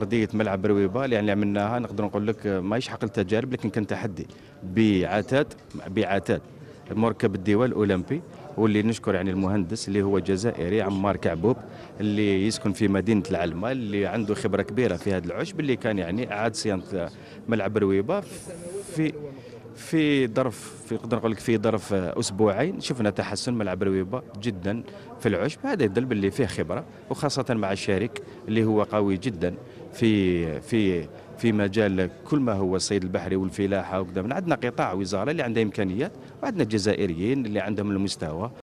ارضيه ملعب رويبا اللي عملناها نقدر نقول لك ما يشحق التجارب، لكن كان تحدي بعتاد مركب الديوان الاولمبي، واللي نشكر يعني المهندس اللي هو جزائري عمار كعبوب اللي يسكن في مدينه العلمه، اللي عنده خبره كبيره في هذا العشب، اللي كان يعني اعاد صيانه ملعب رويبا في ظرف نقدر نقول لك في ظرف اسبوعين شفنا تحسن ملعب رويبا جدا في العشب. هذا يدل باللي فيه خبره، وخاصه مع الشريك اللي هو قوي جدا في مجال كل ما هو الصيد البحري والفلاحه وكذا. عندنا قطاع وزاره اللي عندها امكانيات، وعندنا جزائريين اللي عندهم المستوى.